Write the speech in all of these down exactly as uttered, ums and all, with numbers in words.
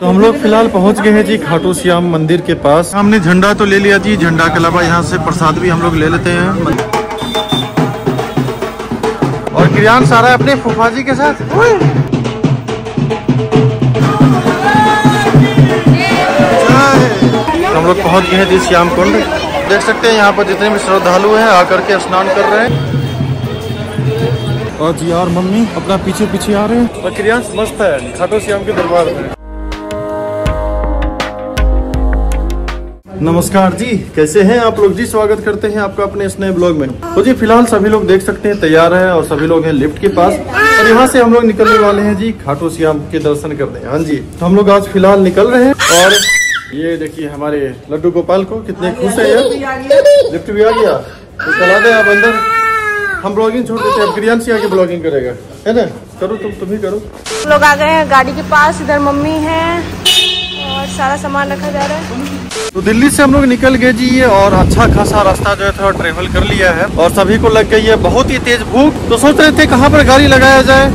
तो हम लोग फिलहाल पहुंच गए हैं जी खाटू श्याम मंदिर के पास। हमने झंडा तो ले लिया जी, झंडा के अलावा यहाँ से प्रसाद भी हम लोग ले लेते हैं। और किरण सारा है अपने फूफा जी के साथ। तो हम लोग पहुंच गए हैं जी श्याम कुंड। देख सकते हैं यहाँ पर जितने भी श्रद्धालु हैं आकर के स्नान कर रहे हैं। और जी और मम्मी अपना पीछे पीछे आ रहे हैं। और किरण मस्त है खाटू श्याम के दरबार में। नमस्कार जी, कैसे हैं आप लोग जी? स्वागत करते हैं आपका अपने इस नए ब्लॉग में। तो जी फिलहाल सभी लोग देख सकते हैं तैयार है और सभी लोग हैं लिफ्ट के पास। और यहाँ से हम लोग निकलने वाले हैं जी खाटू श्याम के दर्शन करने। हाँ जी, तो हम लोग आज फिलहाल निकल रहे हैं। और ये देखिए हमारे लड्डू गोपाल को कितने खुश है यार, लिफ्ट भी आ गया। तो चला दे आप अंदर, हम ब्लॉगिंग छोड़ देते हैं, प्रियांश आके ब्लॉगिंग करेगा, है ना? करो तुम तुम ही करो। हम लोग आ गए हैं गाड़ी के पास, इधर मम्मी है और सारा सामान रखा जा रहा है। तो दिल्ली से हम लोग निकल गए जी ये, और अच्छा खासा रास्ता जो है थोड़ा ट्रेवल कर लिया है। और सभी को लग गई है बहुत ही तेज भूख। तो सोच रहे थे कहाँ पर गाड़ी लगाया जाए,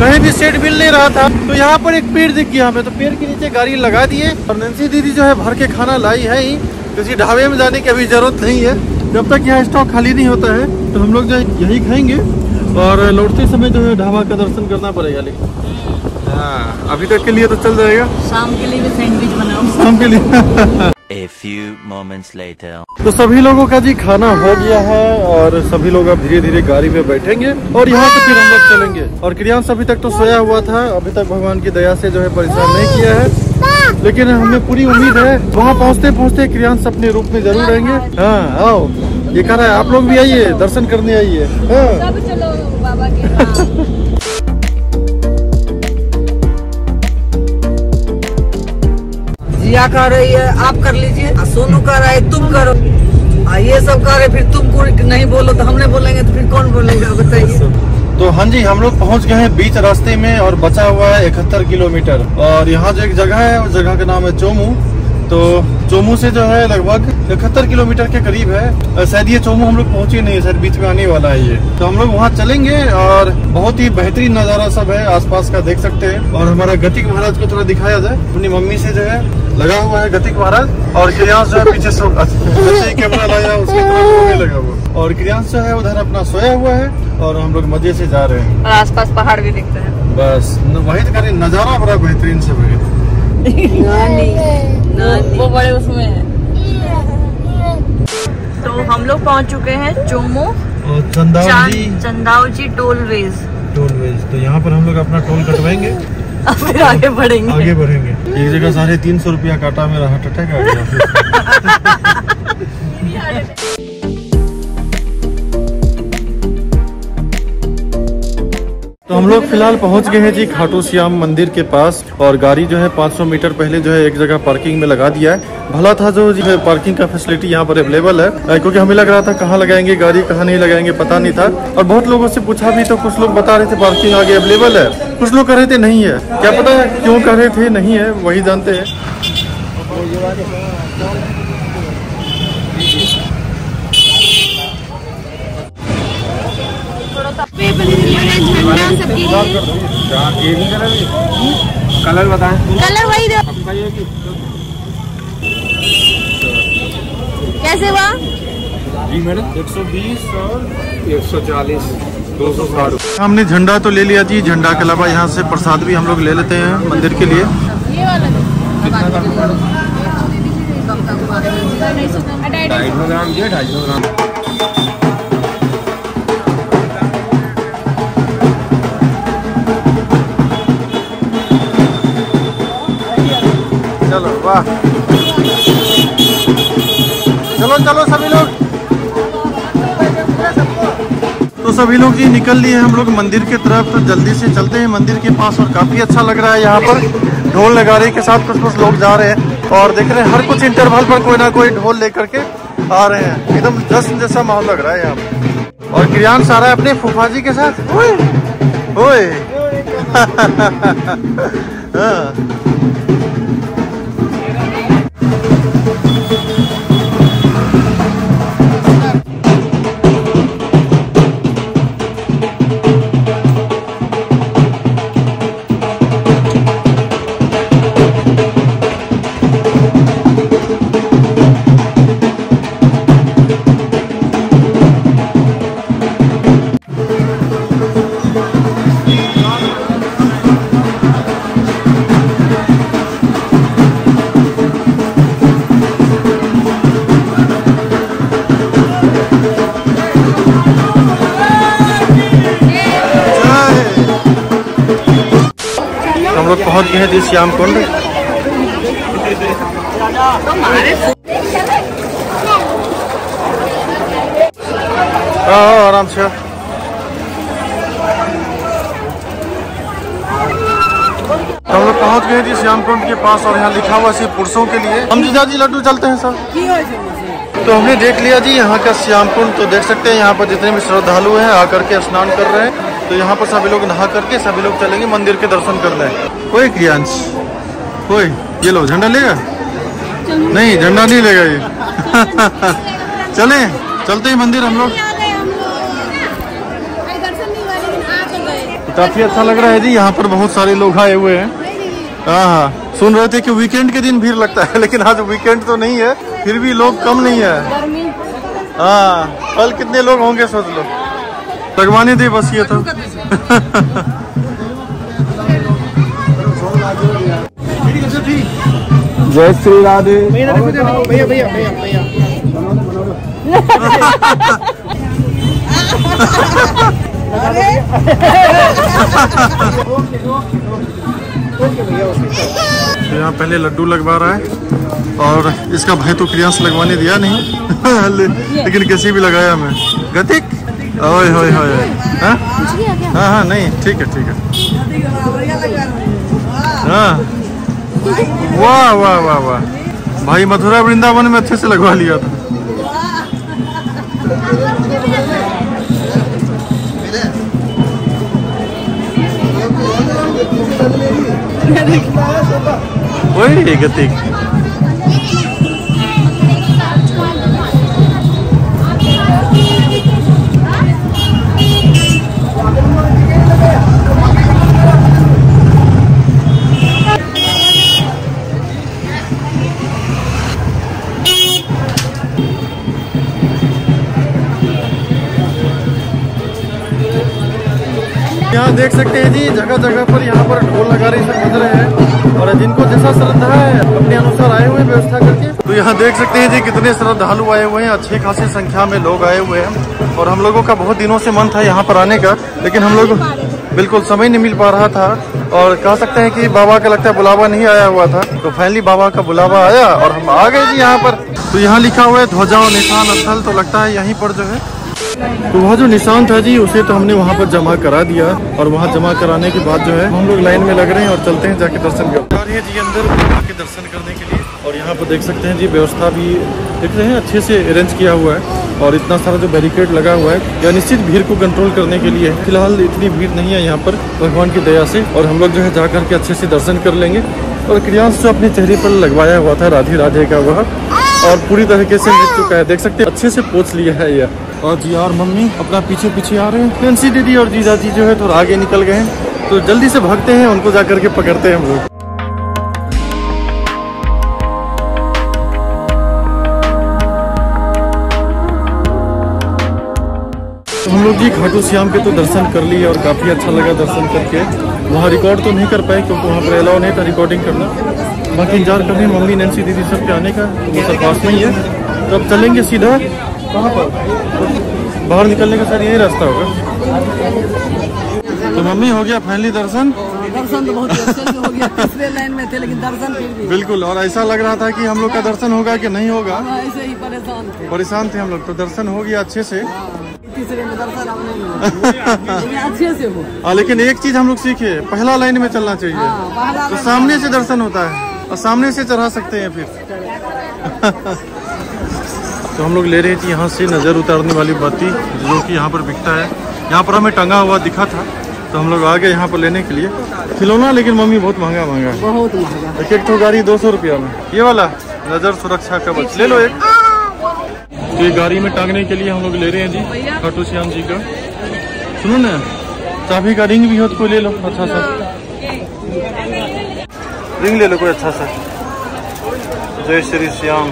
कहीं भी सीट मिल नहीं रहा था। तो यहाँ पर एक पेड़ दिख गया हमें, तो पेड़ के नीचे गाड़ी लगा दिए। और नैन्सी दीदी जो है भर के खाना लाई है ही, किसी ढाबे में जाने की अभी जरूरत नहीं है। जब तक यहाँ स्टॉक खाली नहीं होता है तो हम लोग जो है यही खाएंगे। और लौटते समय जो है ढाबा का दर्शन करना पड़ेगा, लेकिन हाँ अभी तक के लिए तो चल जाएगा। शाम के लिए भी सैंडविच बनाओ, शाम के लिए। A few moments later. तो सभी लोगों का जी खाना हो गया है और सभी लोग अब धीरे धीरे गाड़ी में बैठेंगे और यहाँ से फिर हम लोग चलेंगे। और क्रियांश अभी तक तो सोया हुआ था, अभी तक भगवान की दया से जो है परेशान नहीं किया है, लेकिन हमें पूरी उम्मीद है वहाँ पहुँचते पहुँचते क्रियांश अपने रूप में जरूर रहेंगे। हाँ आओ, ये कह रहा है आप लोग भी आइए दर्शन करने आइए। हाँ। क्या कर रही है आप, कर लीजिए। सोनू कह रहा है तुम करो, ये सब कह रहे फिर तुम को नहीं बोलो तो हमने बोलेंगे, तो फिर कौन बोलेगा बताइए। तो हाँ जी, हम लोग पहुंच गए हैं बीच रास्ते में और बचा हुआ है इकहत्तर किलोमीटर। और यहाँ जो एक जगह है उस जगह का नाम है चोमू। तो चोमू से जो है लगभग इकहत्तर किलोमीटर के करीब है शायद। ये चोमू हम लोग पहुँचे नहीं, शायद बीच में आने वाला है ये। तो हम लोग वहाँ चलेंगे और बहुत ही बेहतरीन नज़ारा सब है आसपास का, देख सकते हैं। और हमारा गतिक महाराज को थोड़ा दिखाया जाए, अपनी मम्मी से जो है लगा हुआ है गतिक महाराज। और क्रियांश जो है पीछे सो अच्छा कैमरा लाया उसके तरफ लगा हुआ। और क्रियांश जो है उधर अपना सोया हुआ है और हम लोग मजे से जा रहे हैं। और आसपास पहाड़ भी दिखता है, बस वही तो करें, नजारा बड़ा बेहतरीन से है। वो बड़े उसमें है। तो हम लोग पहुँच चुके हैं चोमू और चंदौली चंदौली टोलवेज टोलवेज तो यहाँ पर हम लोग अपना टोल कटवाएंगे, फिर आगे बढ़ेंगे आगे बढ़ेंगे एक जगह साढ़े तीन सौ रुपया काटा मेरा हार्ट अटैक आ गया। तो हम लोग फिलहाल पहुंच गए हैं जी खाटू श्याम मंदिर के पास। और गाड़ी जो है पाँच सौ मीटर पहले जो है एक जगह पार्किंग में लगा दिया है। भला था जो जी पार्किंग का फैसिलिटी यहाँ पर अवेलेबल है, क्योंकि हमें लग रहा था कहाँ लगाएंगे गाड़ी कहाँ नहीं लगाएंगे पता नहीं था। और बहुत लोगों से पूछा भी तो कुछ लोग बता रहे थे पार्किंग आगे अवेलेबल है, कुछ लोग कह रहे थे नहीं है। क्या पता क्यों कह रहे थे नहीं है, वही जानते हैं। कलर बताएं, कलर वही दो। कैसे हुआ जी मैडम? एक सौ बीस और एक सौ चालीस, दो सौ साठ। हमने झंडा तो ले लिया जी, झंडा के अलावा यहाँ से प्रसाद भी हम लोग ले लेते हैं मंदिर के लिए। ये वाला ढाई सौ ग्राम ये ढाई सौ ग्राम चलो चलो सभी लोग। तो सभी लोग जी निकल लिए हम लोग मंदिर के तरफ, तो जल्दी से चलते हैं मंदिर के पास। और काफी अच्छा लग रहा है यहाँ पर, ढोल नगारे के साथ कुछ कुछ लोग जा रहे हैं और देख रहे हैं हर कुछ इंटरवल पर कोई ना कोई ढोल लेकर के आ रहे हैं। एकदम जश्न जैसा माहौल लग रहा है यहाँ पर। और किरण सारा है अपने फूफा जी के साथ। ओए ओए लोग पहुंच गए हैं श्याम कुंड। आराम से हम लोग पहुंच गए हैं श्याम कुंड के पास और यहाँ लिखा हुआ सिर्फ पुरुषों के लिए। हम जीजा जी लड्डू चलते हैं सर। तो हमने देख लिया जी यहाँ का श्याम कुंड। तो देख सकते हैं यहाँ पर जितने भी श्रद्धालु हैं आकर के स्नान कर रहे हैं। तो यहाँ पर सभी लोग नहा करके सभी लोग चलेंगे मंदिर के दर्शन करने। कोई क्रियांश कोई ये लो झंडा लेगा? नहीं झंडा नहीं लेगा ये। चले चलते ही मंदिर हम लोग। काफी अच्छा लग रहा है जी, यहाँ पर बहुत सारे लोग आए हुए हैं। हाँ हाँ सुन रहे थे कि वीकेंड के दिन भीड़ लगता है, लेकिन आज वीकेंड तो नहीं है, फिर भी लोग कम नहीं है। हाँ कल कितने लोग होंगे सोच लो, लगवाने दे बस ये था। जय श्री राधे। भैया भैया भैया भैया यहाँ पहले लड्डू लगवा रहा है और इसका भाई तो क्रियांश लगवाने दिया नहीं। लेकिन कैसे भी लगाया मैं गतिक। ओए होए होए हाँ हाँ नहीं ठीक है ठीक है। हाँ वाह वाह वाह वाह भाई, मथुरा वृंदावन में अच्छे से लगवा लिया था। ओए गतिक देख सकते हैं जी, जगह जगह पर यहाँ पर ढोल नगारे से बज रहे हैं और जिनको जैसा श्रद्धा है अपने अनुसार आए हुए व्यवस्था करके। तो यहाँ देख सकते हैं जी कितने श्रद्धालु आए हुए हैं, अच्छे खासी संख्या में लोग आए हुए हैं। और हम लोगों का बहुत दिनों से मन था यहाँ पर आने का, लेकिन हम लोग बिल्कुल समय नहीं मिल पा रहा था। और कह सकते हैं कि बाबा का लगता है बुलावा नहीं आया हुआ था, तो फाइनली बाबा का बुलावा आया और हम आ गए जी यहाँ पर। तो यहाँ लिखा हुआ है ध्वजा निशान स्थल, तो लगता है यहीं पर जो है तो वहाँ जो निशान था जी उसे तो हमने वहाँ पर जमा करा दिया। और वहाँ जमा कराने के बाद जो है हम लोग लाइन में लग रहे हैं और चलते हैं जाके दर्शन करते हैं जी अंदर जाके दर्शन करने के लिए। और यहाँ पर देख सकते हैं जी व्यवस्था भी देख रहे हैं अच्छे से अरेंज किया हुआ है और इतना सारा जो बैरिकेड लगा हुआ है या निश्चित भीड़ को कंट्रोल करने के लिए। फिलहाल इतनी भीड़ नहीं है यहाँ पर भगवान की दया से। और हम लोग जो है जा करके अच्छे से दर्शन कर लेंगे। और क्रियांश जो अपने चेहरे पर लगवाया हुआ था राधे राधे का वह और पूरी तरीके से मिल चुका है, देख सकते हैं अच्छे से पोंछ लिया है यह। और जी और मम्मी अपना पीछे पीछे आ रहे हैं। नैन्सी दीदी और जीजा जी जो है तो आगे निकल गए हैं, तो जल्दी से भागते हैं उनको जा करके पकड़ते हैं हम लोग। तो हम लोग जी खाटू श्याम के तो दर्शन कर लिए और काफ़ी अच्छा लगा दर्शन करके। वहाँ रिकॉर्ड तो नहीं कर पाए क्योंकि वहाँ पर अलाउ नहीं था रिकॉर्डिंग करना। बाकी इंतजार कर रहे हैं मम्मी नैन्सी दीदी सब के आने का, तो वो सब पास में ही है। तो अब चलेंगे सीधा कहाँ पर, बाहर निकलने का सर यही रास्ता होगा। तो मम्मी हो गया फाइनली दर्शन। दर्शन तो बहुत अच्छे से हो गया, तीसरे लाइन में थे लेकिन दर्शन फिर भी बिल्कुल। और ऐसा लग रहा था कि हम लोग का दर्शन होगा कि नहीं होगा, ऐसे ही परेशान थे परेशान थे हम लोग। तो दर्शन हो गया अच्छे से, तीसरे में दर्शन अब नहीं होगा अच्छे से हो। लेकिन एक चीज हम लोग सीखे, पहला लाइन में चलना चाहिए, तो सामने से दर्शन होता है और सामने से चढ़ा सकते हैं फिर। तो हम लोग ले रहे थे यहाँ से नज़र उतारने वाली बाती जो कि यहाँ पर बिकता है, यहाँ पर हमें टंगा हुआ दिखा था। तो हम लोग आ गए यहाँ पर लेने के लिए खिलौना, लेकिन मम्मी बहुत महंगा महंगा है, बहुत महंगा। एक एक तो गाड़ी दो सौ रुपया में, ये वाला नज़र सुरक्षा कवच ले लो एक। तो ये गाड़ी में टांगने के लिए हम लोग ले रहे हैं जी खाटू श्याम जी का। सुनो ना चाबी का रिंग भी हो तो कोई ले लो अच्छा सा, रिंग ले लो कोई अच्छा सा। जय श्री श्याम।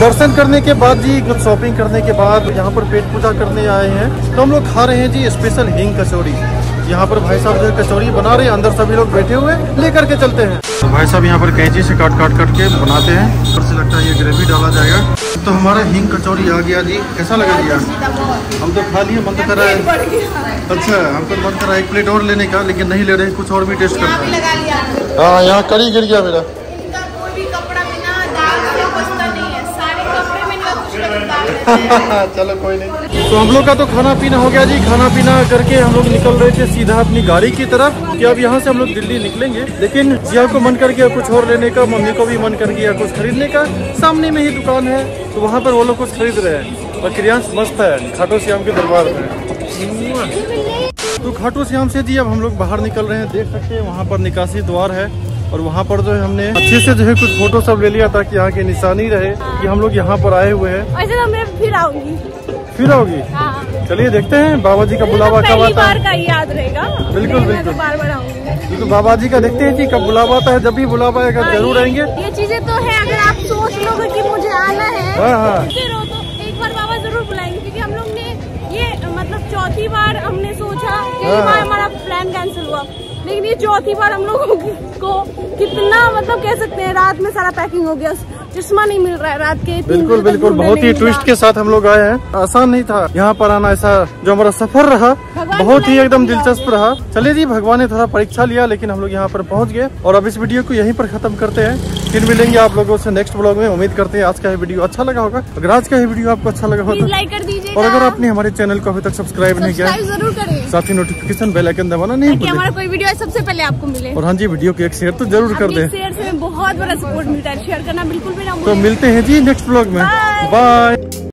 दर्शन करने के बाद जी कुछ शॉपिंग करने के बाद यहाँ पर पेट पूजा करने आए हैं, तो हम लोग खा रहे हैं जी स्पेशल हींग कचौड़ी। यहाँ पर भाई साहब जो कचौड़ी बना रहे हैं, अंदर सभी लोग बैठे हुए लेकर के चलते हैं। तो भाई साहब यहाँ पर कैंची से काट काट काट के बनाते हैं। ऊपर से लगता है ये ग्रेवी डाला जाएगा। तो हमारा हींग कचौड़ी आ गया जी। कैसा लगा जी? हम तो खा लिए, मन तो कर रहा है। अच्छा, हमको मन कर रहा है एक प्लेट और लेने का, लेकिन नहीं ले रहे, कुछ और भी टेस्ट करना है। हाँ, यहाँ कड़ी गिर गया मेरा। चलो कोई नहीं। तो हम लोग का तो खाना पीना हो गया जी। खाना पीना करके हम लोग निकल रहे थे सीधा अपनी गाड़ी की तरफ कि अब यहाँ से हम लोग दिल्ली निकलेंगे, लेकिन जिया को मन कर गया कुछ और लेने का, मम्मी को भी मन कर गया कुछ खरीदने का। सामने में ही दुकान है तो वहाँ पर वो लोग कुछ खरीद रहे हैं और क्रियांश मस्त है खाटू श्याम के दरबार में। तो खाटू श्याम से जी अब हम लोग बाहर निकल रहे हैं। देख सकते हैं वहाँ पर निकासी द्वार है और वहाँ पर जो है हमने अच्छे से जो है कुछ फोटो सब ले लिया ताकि यहाँ की निशानी रहे कि हम लोग यहाँ पर आए हुए हैं। ऐसे तो मैं फिर आऊंगी। फिर आओगी? हाँ। चलिए देखते हैं बाबा जी का बुलावा कब आता है। पहली बार का याद रहेगा। बिल्कुल बिल्कुल बार बार आऊंगी। बिल्कुल बाबा जी का देखते हैं कि कब बुलावा आता है। जब भी बुलावा आएगा जरूर आएंगे। ये चीजें तो है, अगर आप सोच लोगे की मुझे आना है तो एक बार बाबा जरूर बुलाएंगे, क्योंकि हम लोग ने ये मतलब चौथी बार हमने सोचा, हमारा प्लान कैंसिल हुआ, लेकिन ये चौथी बार हम लोगों को कितना मतलब कह सकते हैं, रात में सारा पैकिंग हो गया, चश्मा नहीं मिल रहा है रात के। बिल्कुल बिल्कुल बहुत ही ट्विस्ट के साथ हम लोग आए हैं। आसान नहीं था यहाँ पर आना। ऐसा जो हमारा सफर रहा बहुत ही एकदम दिलचस्प रहा। चलिए जी, भगवान ने थोड़ा परीक्षा लिया लेकिन हम लोग यहाँ पर पहुँच गए। और अब इस वीडियो को यहीं पर खत्म करते हैं। फिर मिलेंगे आप लोगों से नेक्स्ट ब्लॉग में। उम्मीद करते हैं आज का ये वीडियो अच्छा लगा होगा। अगर आज का ये वीडियो आपको अच्छा लगा होगा लाइक कर दीजिए, और अगर आपने हमारे चैनल को अभी तक सब्सक्राइब नहीं किया जरूर करें, साथ ही नोटिफिकेशन बेल आइकन दबाना नहीं भूलें, हमारा कोई वीडियो सबसे पहले आपको मिले। और हाँ जी, वीडियो को एक शेयर तो जरूर कर दें। शेयर से बहुत बड़ा सपोर्ट मिलता है, शेयर करना बिल्कुल भी ना भूलें। तो मिलते हैं जी नेक्स्ट ब्लॉग में। बाय।